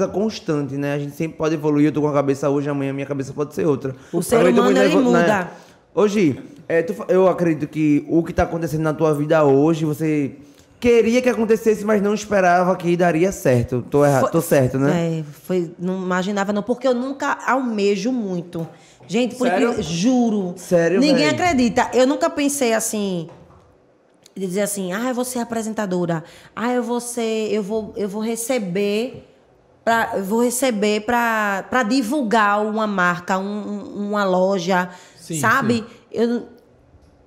coisa constante, né? A gente sempre pode evoluir. Eu tô com a cabeça hoje, amanhã minha cabeça pode ser outra. O ser humano, ele muda. Hoje, eu acredito que o que tá acontecendo na tua vida hoje, você queria que acontecesse, mas não esperava que daria certo. Tô errado, tô certo, né? Não imaginava não, porque eu nunca almejo muito. Gente, porque, juro, sério, ninguém acredita. Eu nunca pensei assim, de dizer assim, ah, eu vou ser apresentadora, ah, eu vou receber para divulgar uma marca, uma loja, sim, sabe? Sim.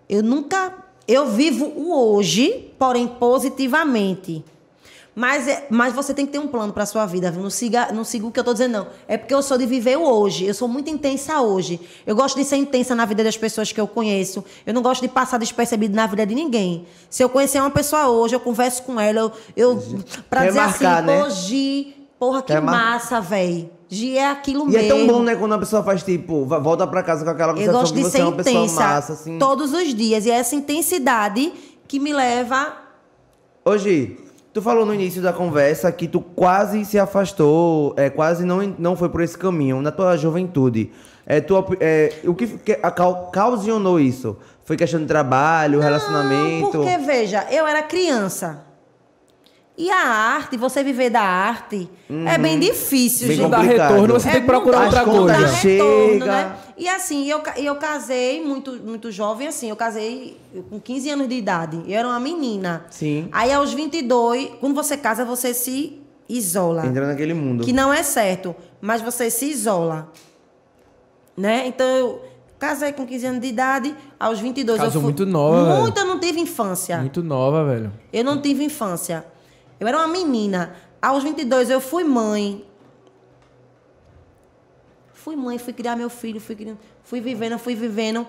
Eu nunca, eu vivo o hoje, porém positivamente. Mas você tem que ter um plano para sua vida. Não siga o que eu estou dizendo, não. É porque eu sou de viver o hoje. Eu sou muito intensa hoje. Eu gosto de ser intensa na vida das pessoas que eu conheço. Eu não gosto de passar despercebido na vida de ninguém. Se eu conhecer uma pessoa hoje, eu converso com ela. Pra dizer marcar, assim, né? Hoje, porra, que massa, velho. Gi é aquilo mesmo. E é tão bom, né? Quando a pessoa faz, tipo, volta para casa com aquela pessoa. Eu gosto de ser é uma intensa massa, assim, todos os dias. E é essa intensidade que me leva... Hoje... Tu falou no início da conversa que tu quase se afastou, quase não foi por esse caminho, na tua juventude. O que ocasionou isso? Foi questão de trabalho, relacionamento? Porque, veja, eu era criança. E a arte, você viver da arte, é bem difícil. Bem complicado. Dar retorno, você tem que procurar outra coisa. Chega. Né? E assim, eu casei muito jovem, assim, eu casei com 15 anos de idade. Eu era uma menina. Sim. Aí aos 22, quando você casa, você se isola. Entra naquele mundo. Que não é certo, mas você se isola. Né? Então, eu casei com 15 anos de idade, aos 22... Casou muito nova. Muito, eu não tive infância. Muito nova, velho. Eu não tive infância. Eu era uma menina. Aos 22 eu fui mãe. Fui criar meu filho, fui vivendo.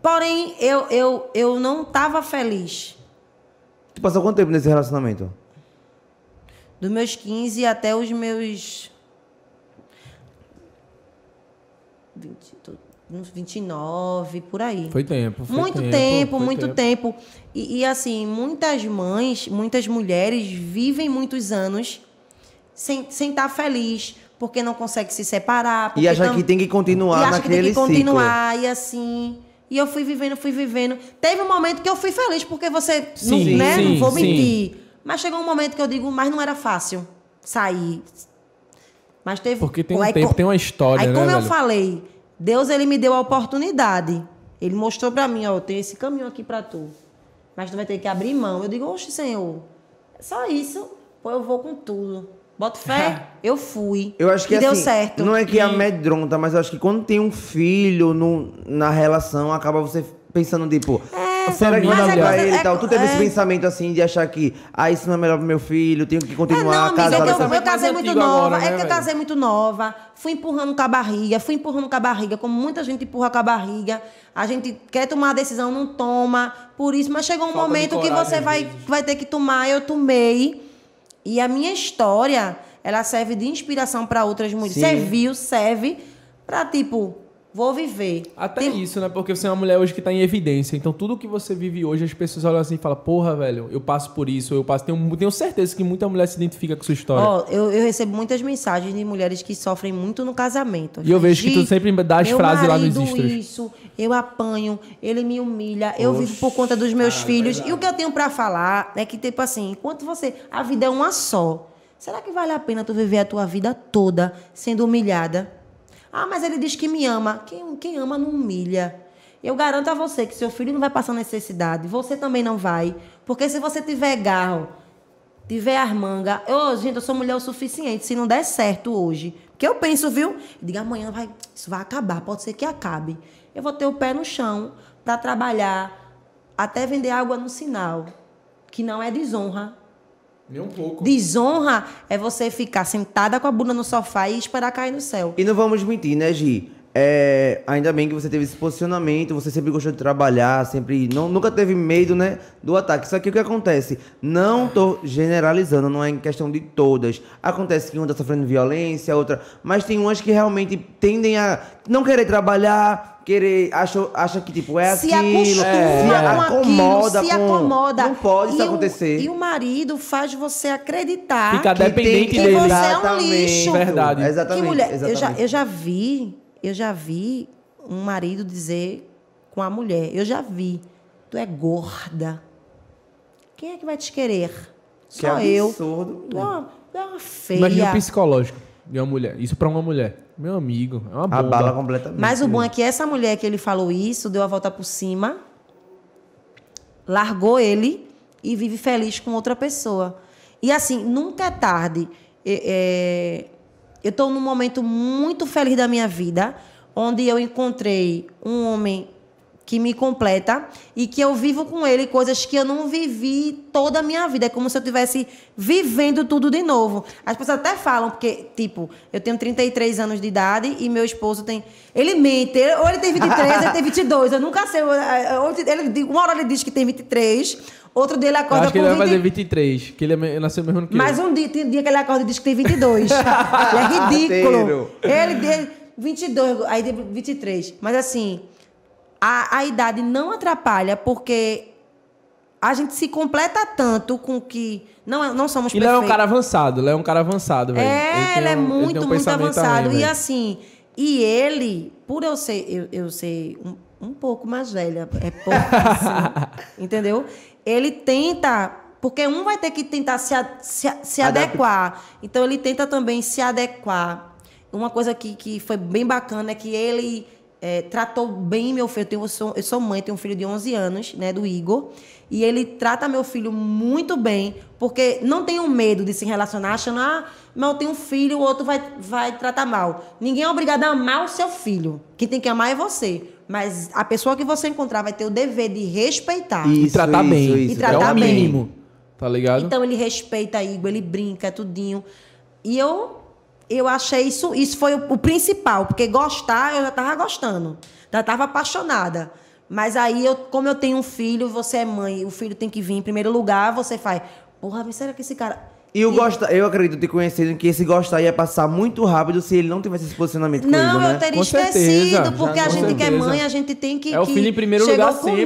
Porém, eu não estava feliz. Tu passou quanto tempo nesse relacionamento? Dos meus 15 até os meus 29, por aí. Foi tempo. Muito tempo. E assim, muitas mães, muitas mulheres vivem muitos anos sem estar feliz, porque não consegue se separar. E acha que tem que continuar naquele ciclo. E assim... E eu fui vivendo. Teve um momento que eu fui feliz, porque você... Sim, né? Sim, não vou mentir. Sim. Mas chegou um momento que eu digo, mas não era fácil sair. Mas teve... Porque tem um tempo, tem uma história, né, velho? Aí, como eu falei... Deus, ele me deu a oportunidade. Ele mostrou para mim, ó, tem esse caminho aqui para tu. Mas tu vai ter que abrir mão. Eu digo, oxe, Senhor, só isso? Pô, eu vou com tudo. Bota fé, eu fui. Eu acho que assim, deu certo. Não é que amedronta, mas eu acho que quando tem um filho na relação, acaba você pensando, tipo... Será que vai pra ele e tal? Tu teve esse pensamento assim de achar que isso não é melhor pro meu filho, tenho que continuar a casar. Eu casei muito nova, eu casei muito nova, fui empurrando com a barriga, como muita gente empurra com a barriga. A gente quer tomar a decisão, não toma, por isso, mas chegou um momento que você vai ter que tomar. Eu tomei. E a minha história, ela serve de inspiração para outras mulheres. Serve pra, tipo... Vou viver. Até isso, né? Porque você é uma mulher hoje que tá em evidência. Então, tudo que você vive hoje, as pessoas olham assim e falam, porra, velho, eu passo por isso, eu passo... Tenho certeza que muita mulher se identifica com sua história. Ó, eu recebo muitas mensagens de mulheres que sofrem muito no casamento. E eu vejo que tu sempre dá as frases lá nos stories. Eu isso, eu apanho, ele me humilha, eu vivo por conta dos meus filhos. Verdade. E o que eu tenho pra falar é que, tipo assim, enquanto você... A vida é uma só. Será que vale a pena tu viver a tua vida toda sendo humilhada? Ah, mas ele diz que me ama. Quem ama não humilha. Eu garanto a você que seu filho não vai passar necessidade. Você também não vai. Porque se você tiver garro, tiver as mangas... Gente, eu sou mulher o suficiente. Se não der certo hoje... Porque eu penso, viu? Diga, amanhã isso vai acabar. Pode ser que acabe. Eu vou ter o pé no chão para trabalhar até vender água no sinal. Que não é desonra. Nem um pouco. Desonra é você ficar sentada com a bunda no sofá e esperar cair no céu. E não vamos mentir, né, Gi? Ainda bem que você teve esse posicionamento, você sempre gostou de trabalhar, sempre nunca teve medo, né, do ataque. Só que o que acontece? Não tô generalizando, não é em questão de todas. Acontece que uma tá sofrendo violência, outra... Mas tem umas que realmente tendem a não querer trabalhar, querer, acha que tipo é se aquilo, se acomoda com aquilo. Não pode isso acontecer. E o marido faz você acreditar fica dependente que dele. Você exatamente. É um lixo. Verdade. Exatamente. Que mulher, exatamente. Eu já vi um marido dizer com a mulher, eu já vi, tu é gorda. Quem é que vai te querer? Que só eu. Absurdo. É uma feia. Imagina o psicológico de uma mulher. Isso pra uma mulher. Meu amigo, é uma bomba. Abala completamente. Mas o bom é que essa mulher que ele falou isso, deu a volta por cima, largou ele e vive feliz com outra pessoa. E assim, nunca é tarde. Eu estou num momento muito feliz da minha vida, onde eu encontrei um homem que me completa e que eu vivo com ele coisas que eu não vivi toda a minha vida. É como se eu estivesse vivendo tudo de novo. As pessoas até falam, porque, tipo, eu tenho 33 anos de idade e meu esposo tem... Ele mente, ou ele tem 23, ou ele tem 22, eu nunca sei. Uma hora ele diz que tem 23, outro dia ele acorda com 20... Acho que ele vai fazer 23, que ele nasceu mesmo no que mas um dia que ele acorda e diz que tem 22. É ridículo. Ele 22, aí 23. Mas assim... A idade não atrapalha, porque a gente se completa tanto com que... Não somos perfeitos. Ele é um cara avançado, velho. Ele é muito avançado. Também, e assim, e ele, por eu ser, eu ser um pouco mais velha, é pouco assim, entendeu? Ele tenta, porque um vai ter que tentar se adequar. Então, ele tenta também se adequar. Uma coisa que foi bem bacana é que ele... tratou bem meu filho. Eu sou mãe, tenho um filho de 11 anos, né, do Igor, e ele trata meu filho muito bem, porque não tenho medo de se relacionar achando, mas eu tenho um filho, o outro vai tratar mal. Ninguém é obrigado a amar o seu filho. Quem tem que amar é você. Mas a pessoa que você encontrar vai ter o dever de respeitar. Isso, e tratar bem. Isso. E tratar é o mínimo, bem. Tá ligado? Então ele respeita Igor, ele brinca, tudinho. E eu achei isso foi o principal, porque gostar, eu já estava gostando, já estava apaixonada. Mas aí, como eu tenho um filho, você é mãe, o filho tem que vir em primeiro lugar, você faz, porra, mas será que esse cara... Eu acredito ter conhecido que esse gostar ia passar muito rápido se ele não tivesse esse posicionamento comigo, né? Não, eu teria esquecido, porque a gente que é mãe, a gente tem que... É o filho em primeiro lugar sempre.